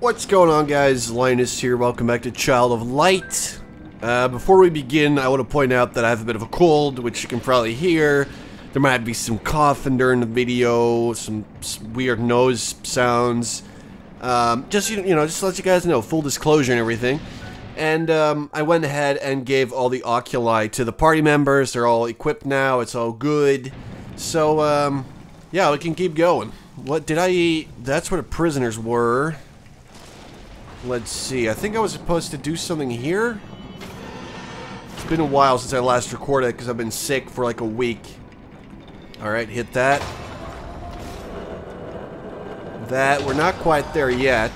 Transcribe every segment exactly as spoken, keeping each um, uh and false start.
What's going on, guys? Linus here. Welcome back to Child of Light. Uh, before we begin, I want to point out that I have a bit of a cold, which you can probably hear. There might be some coughing during the video, some weird nose sounds. Um, just, you know, just to let you guys know, full disclosure and everything. And um, I went ahead and gave all the oculi to the party members. They're all equipped now. It's all good. So, um, yeah, we can keep going. What did I eat? That's what the prisoners were. Let's see, I think I was supposed to do something here? It's been a while since I last recorded it because I've been sick for like a week. Alright, hit that. That, we're not quite there yet.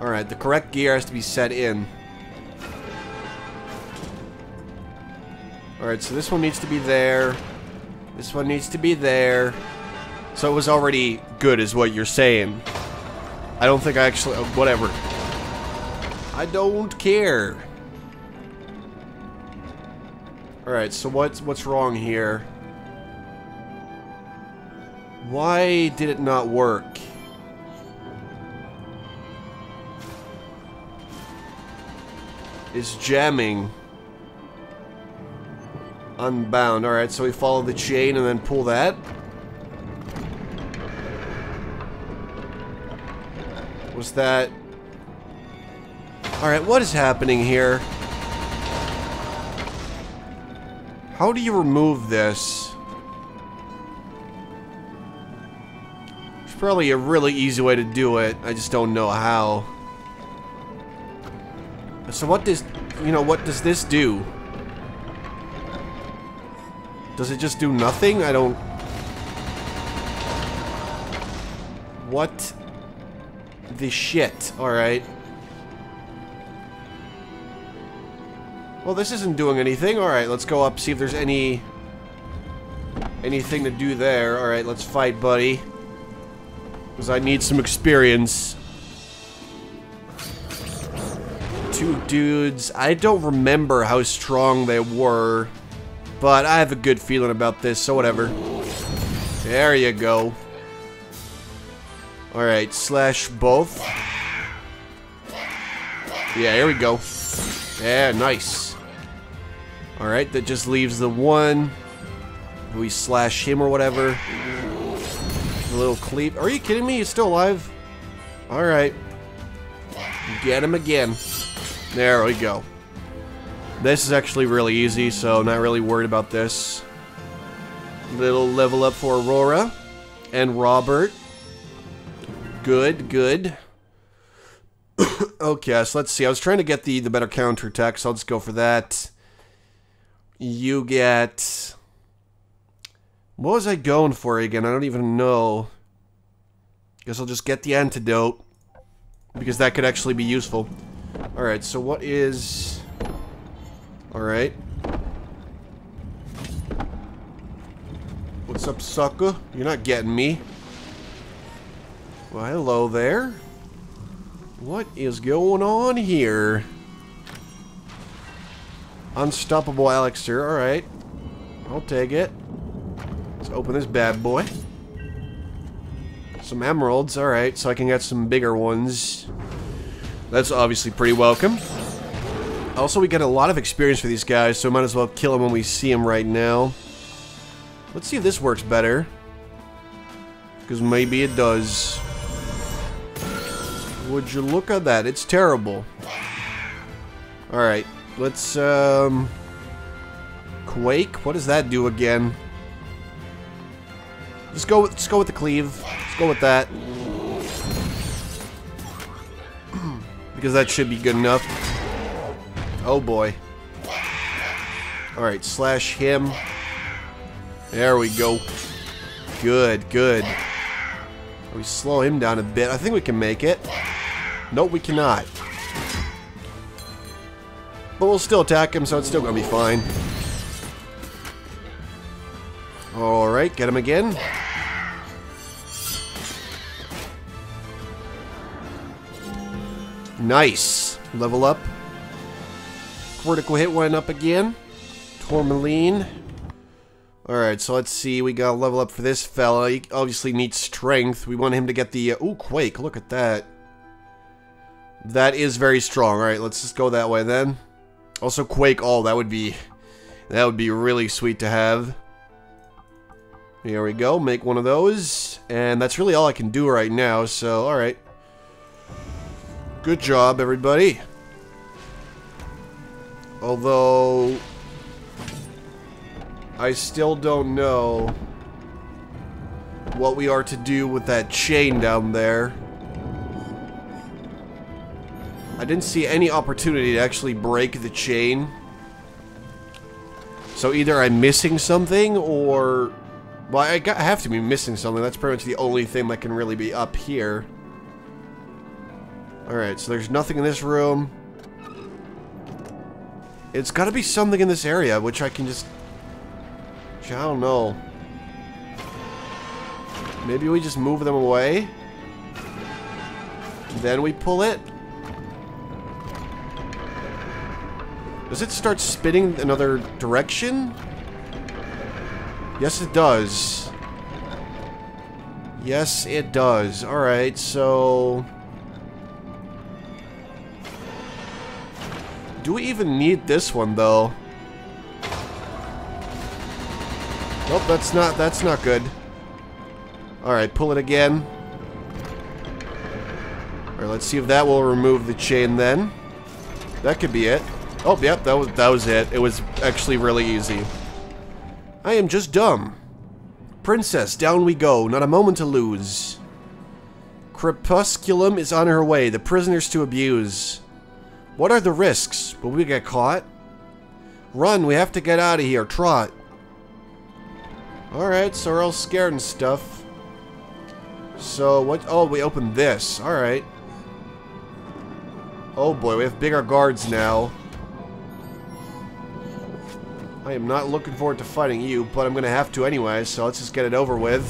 Alright, the correct gear has to be set in. Alright, so this one needs to be there. This one needs to be there. So it was already good is what you're saying. I don't think I actually... Uh, whatever. I don't care. Alright, so what's, what's wrong here? Why did it not work? It's jamming. Unbound. Alright, so we follow the chain and then pull that. Was that... Alright, what is happening here? How do you remove this? There's probably a really easy way to do it. I just don't know how. So what does... You know, what does this do? Does it just do nothing? I don't... What... the shit. Alright. Well, this isn't doing anything. Alright, let's go up, see if there's any... anything to do there. Alright, let's fight, buddy. Because I need some experience. Two dudes. I don't remember how strong they were. But I have a good feeling about this, so whatever. There you go. Alright, slash both. Yeah, here we go. Yeah, nice. Alright, that just leaves the one. We slash him or whatever. The little cleave. Are you kidding me? He's still alive? Alright. Get him again. There we go. This is actually really easy, so not really worried about this. Little level up for Aurora. And Robert. Good, good. Okay, so let's see. I was trying to get the, the better counterattack, so I'll just go for that. You get... What was I going for again? I don't even know. Guess I'll just get the antidote. Because that could actually be useful. Alright, so what is... Alright. What's up, sucker? You're not getting me. Well, hello there. What is going on here? Unstoppable Alexer, alright. I'll take it. Let's open this bad boy. Some emeralds, alright, so I can get some bigger ones. That's obviously pretty welcome. Also, we get a lot of experience for these guys, so might as well kill them when we see them right now. Let's see if this works better. Because maybe it does. Would you look at that? It's terrible. Alright, let's, um... Quake? What does that do again? Let's go with, let's go with the cleave. Let's go with that. Because that should be good enough. Oh boy. Alright, slash him. There we go. Good, good. We slow him down a bit. I think we can make it. No, we cannot. But we'll still attack him, so it's still gonna be fine. Alright, get him again. Nice. Level up. Critical hit went up again. Tourmaline. Alright, so let's see, we gotta level up for this fella. He obviously needs strength. We want him to get the... Uh, ooh, Quake, look at that. That is very strong. Alright, let's just go that way then. Also, Quake All. That would be... That would be really sweet to have. Here we go. Make one of those. And that's really all I can do right now, so alright. Good job, everybody. Although... I still don't know... what we are to do with that chain down there. I didn't see any opportunity to actually break the chain. So either I'm missing something or... Well, I, got, I have to be missing something. That's pretty much the only thing that can really be up here. Alright, so there's nothing in this room. It's gotta be something in this area, which I can just... I don't know. Maybe we just move them away. Then we pull it. Does it start spinning another direction? Yes, it does. Yes, it does. Alright, so... Do we even need this one, though? Nope, that's not, that's not good. Alright, pull it again. Alright, let's see if that will remove the chain then. That could be it. Oh, yep, that was, that was it. It was actually really easy. I am just dumb. Princess, down we go. Not a moment to lose. Crepusculum is on her way. The prisoners to abuse. What are the risks? Will we get caught? Run, we have to get out of here. Trot. Alright, so we're all scared and stuff. So, what? Oh, we opened this. Alright. Oh boy, we have bigger guards now. I am not looking forward to fighting you, but I'm gonna have to anyway, so let's just get it over with.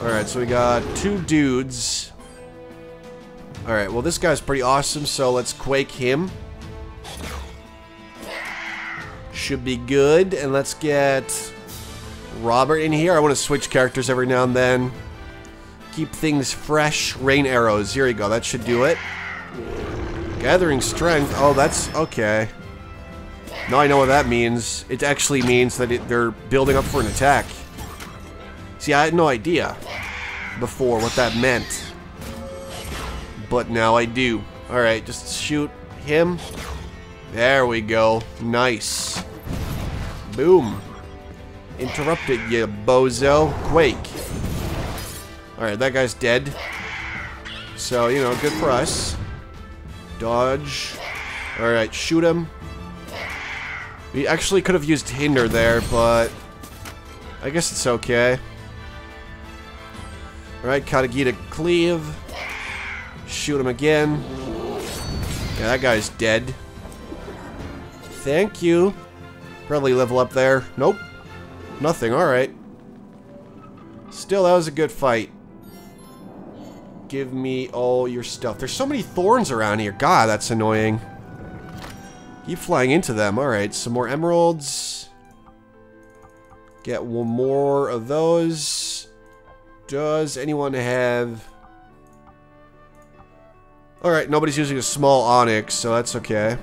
Alright, so we got two dudes. Alright, well this guy's pretty awesome, so let's quake him. Should be good, and let's get... Robert in here. I want to switch characters every now and then. Keep things fresh. Rain arrows. Here we go. That should do it. Gathering strength. Oh, that's... Okay. Now I know what that means. It actually means that it, they're building up for an attack. See, I had no idea before what that meant. But now I do. Alright, just shoot him. There we go. Nice. Boom. Interrupted, you bozo. Quake. Alright, that guy's dead. So, you know, good for us. Dodge. Alright, shoot him. We actually could have used Hinder there, but... I guess it's okay. Alright, Katagita cleave. Shoot him again. Yeah, that guy's dead. Thank you. Probably level up there. Nope. Nothing, alright. Still, that was a good fight. Give me all your stuff. There's so many thorns around here. God, that's annoying. Keep flying into them. Alright, some more emeralds. Get one more of those. Does anyone have... Alright, nobody's using a small onyx, so that's okay.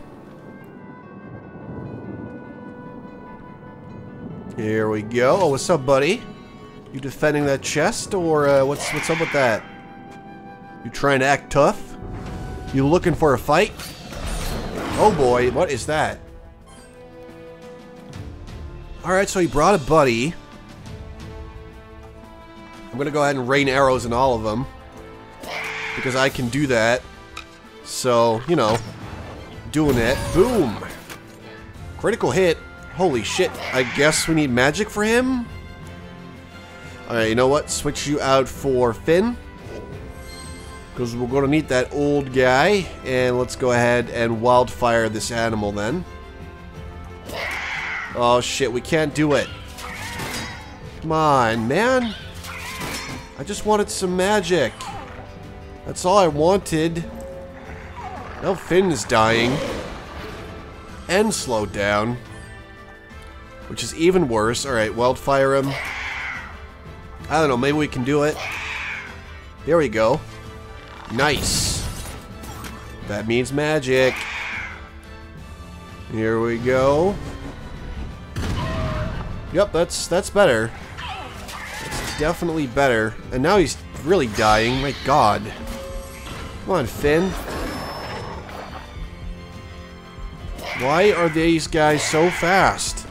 Here we go. Oh, what's up, buddy? You defending that chest, or uh, what's what's up with that? You trying to act tough? You looking for a fight? Oh boy, what is that? Alright, so he brought a buddy. I'm gonna go ahead and rain arrows in all of them. Because I can do that. So, you know, doing it. Boom! Critical hit. Holy shit, I guess we need magic for him? Alright, you know what? Switch you out for Finn. Because we're going to need that old guy. And let's go ahead and wildfire this animal then. Oh shit, we can't do it. Come on, man. I just wanted some magic. That's all I wanted. Now Finn is dying. And slowed down. Which is even worse. Alright, wildfire him. I don't know, maybe we can do it. There we go. Nice. That means magic. Here we go. Yep, that's that's better. That's definitely better. And now he's really dying. My God. Come on, Finn. Why are these guys so fast?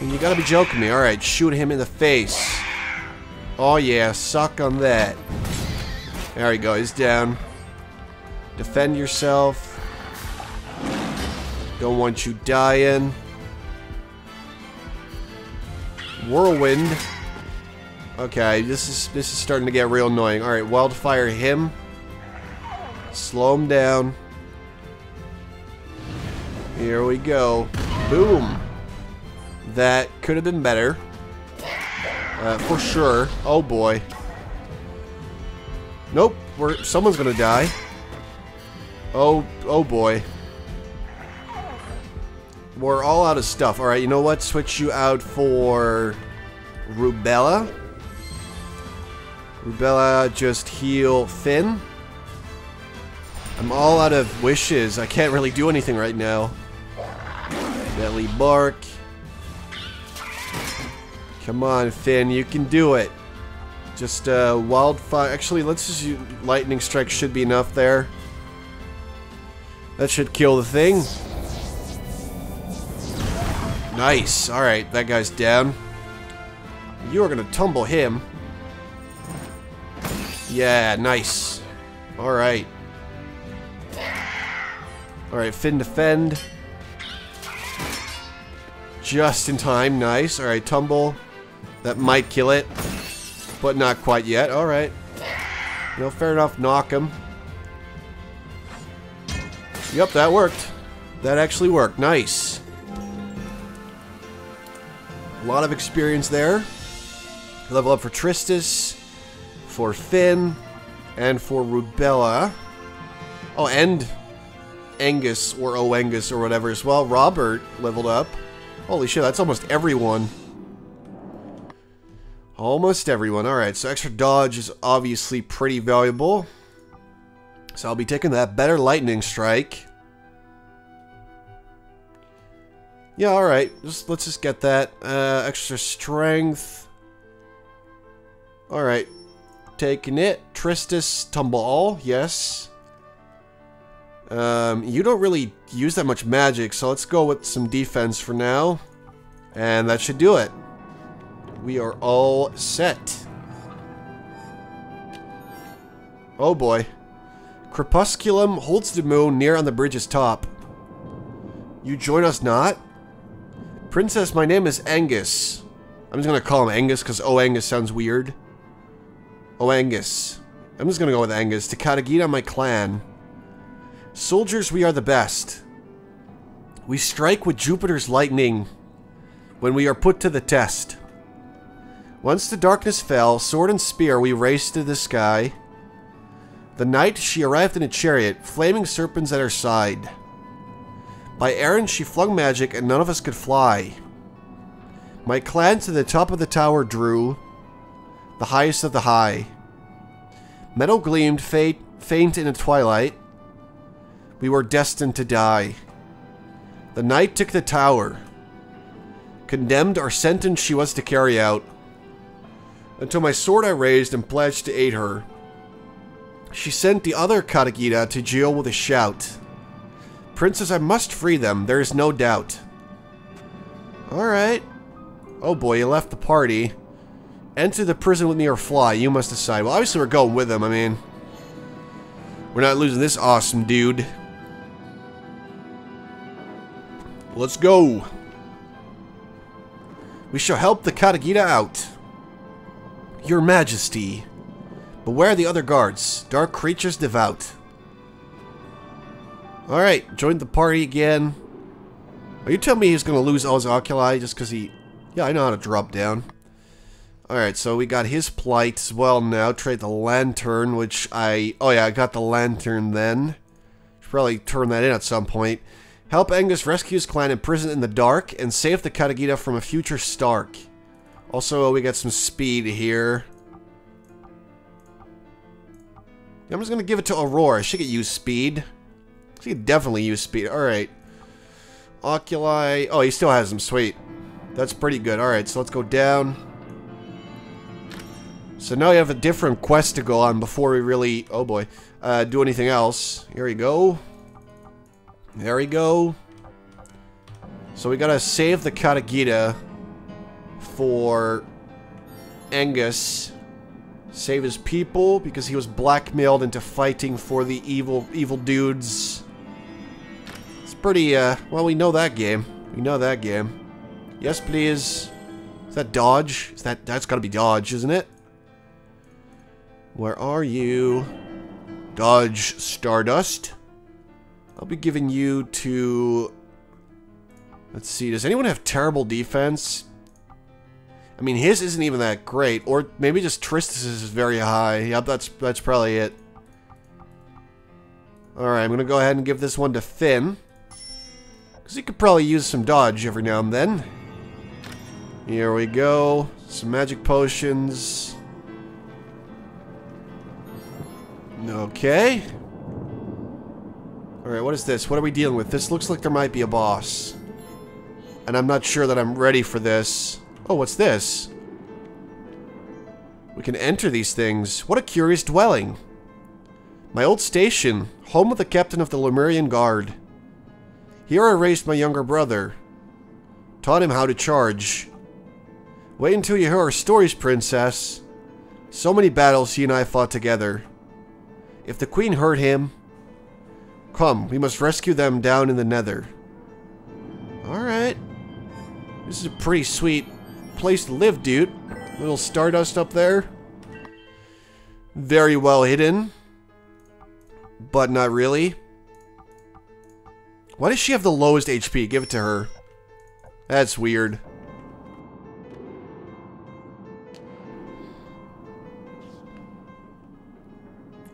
And you gotta be joking me. Alright, shoot him in the face. Oh yeah, suck on that. There we go, he's down. Defend yourself. Don't want you dying. Whirlwind. Okay, this is this is starting to get real annoying. Alright, wildfire him. Slow him down. Here we go. Boom. That could have been better. Uh, for sure. Oh boy. Nope. We're, someone's gonna die. Oh, oh boy. We're all out of stuff. Alright, you know what? Switch you out for Rubella. Rubella, just heal Finn. I'm all out of wishes. I can't really do anything right now. Belly bark. Come on, Finn. You can do it. Just uh, wildfire. Actually, let's just use lightning strike. Should be enough there. That should kill the thing. Nice. All right, that guy's down. You are gonna tumble him. Yeah, nice. All right. All right, Finn, defend. Just in time, nice. All right, tumble. That might kill it, but not quite yet. All right. No, fair enough. Knock him. Yep, that worked. That actually worked. Nice. A lot of experience there. Level up for Tristis, for Finn, and for Rubella. Oh, and Angus or Óengus or whatever as well. Robert leveled up. Holy shit, that's almost everyone. Almost everyone. Alright, so extra dodge is obviously pretty valuable. So I'll be taking that. Better lightning strike. Yeah, alright. Just, let's just get that. Uh, extra strength. Alright. Taking it. Tristis, tumble all. Yes. Um, you don't really use that much magic, so let's go with some defense for now. And that should do it. We are all set. Oh boy. Crepusculum holds the moon near on the bridge's top. You join us not? Princess, my name is Angus. I'm just gonna call him Angus because Óengus sounds weird. Óengus. I'm just gonna go with Angus. To Katagina, my clan. Soldiers, we are the best. We strike with Jupiter's lightning when we are put to the test. Once the darkness fell, sword and spear, we raced to the sky. The night, she arrived in a chariot, flaming serpents at her side. By Aaron, she flung magic, and none of us could fly. My clan to the top of the tower drew, the highest of the high. Metal gleamed faint, faint in the twilight. We were destined to die. The knight took the tower. Condemned our sentence she was to carry out. Until my sword I raised and pledged to aid her. She sent the other Katagita to jail with a shout. Princess, I must free them. There is no doubt. Alright. Oh boy, you left the party. Enter the prison with me or fly. You must decide. Well, obviously we're going with them. I mean, we're not losing this awesome dude. Let's go. We shall help the Katagita out. Your Majesty. Beware the other guards. Dark creatures devout. Alright, joined the party again. Are you telling me he's going to lose all his oculi just because he... Yeah, I know how to drop down. Alright, so we got his plight as well now. Trade the lantern, which I... Oh yeah, I got the lantern then. Should probably turn that in at some point. Help Angus rescue his clan imprisoned in the dark and save the Katagita from a future Stark. Also, we got some speed here. I'm just gonna give it to Aurora. She could use speed. She could definitely use speed. Alright. Oculi. Oh, he still has them. Sweet. That's pretty good. Alright, so let's go down. So now we have a different quest to go on before we really... Oh boy. Uh, do anything else. Here we go. There we go. So we gotta save the Katagita for Angus. Save his people because he was blackmailed into fighting for the evil evil dudes. It's pretty, uh, well, we know that game. We know that game. Yes, please. Is that dodge? Is that, that's gotta be dodge, isn't it? Where are you? Dodge, Stardust. I'll be giving you to... Let's see, does anyone have terrible defense? I mean, his isn't even that great, or maybe just Tristis is very high. Yep, that's that's probably it. Alright, I'm gonna go ahead and give this one to Finn. Because he could probably use some dodge every now and then. Here we go. Some magic potions. Okay. Alright, what is this? What are we dealing with? This looks like there might be a boss. And I'm not sure that I'm ready for this. Oh, what's this? We can enter these things. What a curious dwelling. My old station, home of the captain of the Lemurian guard. Here I raised my younger brother. Taught him how to charge. Wait until you hear our stories, princess. So many battles he and I fought together. If the queen heard him... Come, we must rescue them down in the nether. Alright. This is a pretty sweet... place to live, dude. Little Stardust up there. Very well hidden. But not really. Why does she have the lowest H P? Give it to her. That's weird.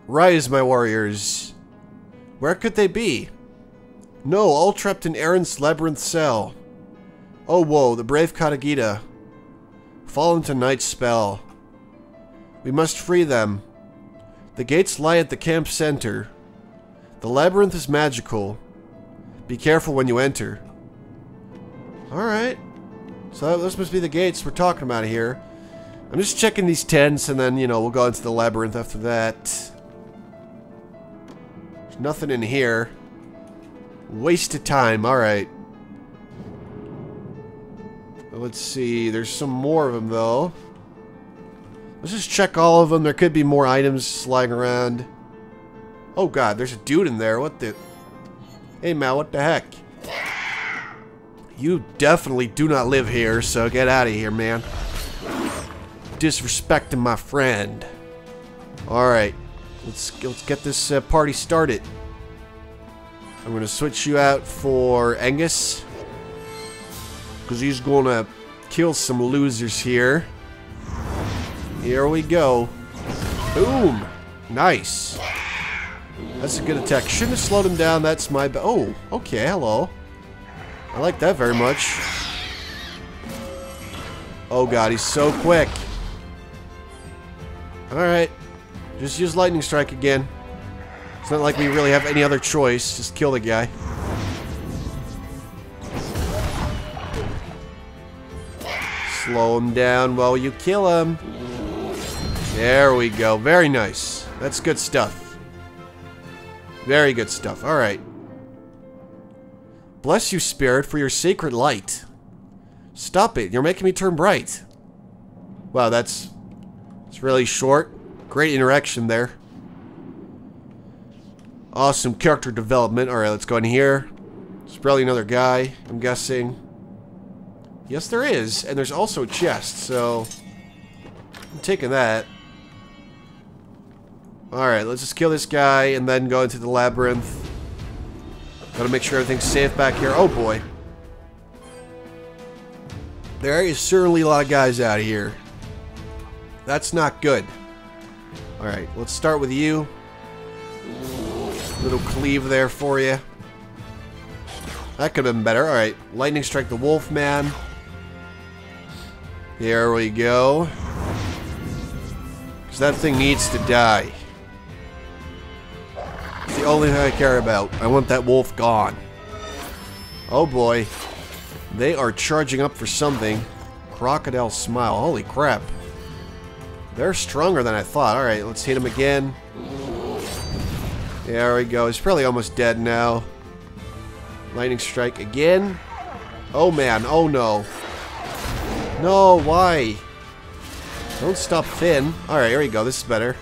Rise, my warriors. Where could they be? No, all trapped in Aaron's Labyrinth cell. Oh, whoa, the brave Katagita. Fall into night's spell. We must free them. The gates lie at the camp center. The labyrinth is magical. Be careful when you enter. Alright. So those must be the gates we're talking about here. I'm just checking these tents and then, you know, we'll go into the labyrinth after that. There's nothing in here. Waste of time. Alright. Let's see, there's some more of them though. Let's just check all of them. There could be more items lying around. Oh god, there's a dude in there. What the... Hey Mal, what the heck? You definitely do not live here, so get out of here, man. Disrespecting my friend. Alright, let's, let's get this uh, party started. I'm gonna switch you out for Angus. Because he's gonna kill some losers here. Here we go. Boom. Nice. That's a good attack. Shouldn't have slowed him down. That's my ba- Oh, okay. Hello. I like that very much. Oh god, he's so quick. Alright. Just use lightning strike again. It's not like we really have any other choice. Just kill the guy. Slow him down while you kill him. There we go. Very nice. That's good stuff. Very good stuff. Alright. Bless you, Spirit, for your sacred light. Stop it. You're making me turn bright. Wow, that's... It's really short. Great interaction there. Awesome character development. Alright, let's go in here. There's probably another guy, I'm guessing. Yes, there is, and there's also a chest, so I'm taking that. Alright, let's just kill this guy and then go into the labyrinth. Gotta make sure everything's safe back here. Oh boy. There is certainly a lot of guys out here. That's not good. Alright, let's start with you. Little cleave there for you. That could have been better. Alright, lightning strike the wolf man. There we go. Because that thing needs to die. It's the only thing I care about. I want that wolf gone. Oh boy. They are charging up for something. Crocodile smile. Holy crap. They're stronger than I thought. Alright, let's hit him again. There we go. He's probably almost dead now. Lightning strike again. Oh man. Oh no. No, why? Don't stop Finn. Alright, here we go. This is better.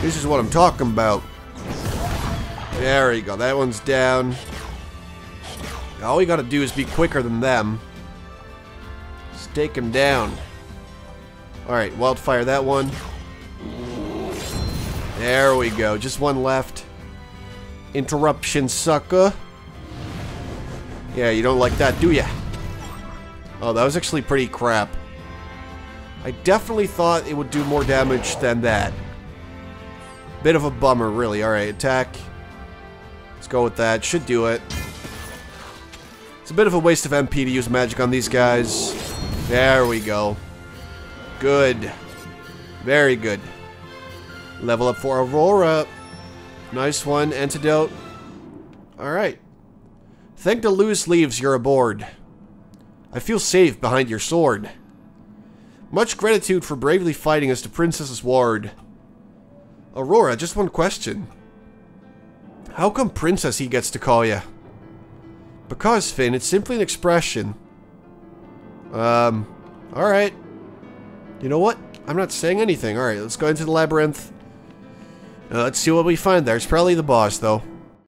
This is what I'm talking about. There we go. That one's down. All we gotta do is be quicker than them. Just take him down. Alright, wildfire that one. There we go. Just one left. Interruption, sucker. Yeah, you don't like that, do ya? Oh, that was actually pretty crap. I definitely thought it would do more damage than that. Bit of a bummer, really. Alright, attack. Let's go with that. Should do it. It's a bit of a waste of M P to use magic on these guys. There we go. Good. Very good. Level up for Aurora. Nice one. Antidote. Alright. Thank the loose leaves you're aboard. I feel safe behind your sword. Much gratitude for bravely fighting as the princess's ward. Aurora, just one question. How come princess he gets to call you? Because, Finn, it's simply an expression. Um, alright. You know what? I'm not saying anything. Alright, let's go into the labyrinth. Uh, let's see what we find there. It's probably the boss, though.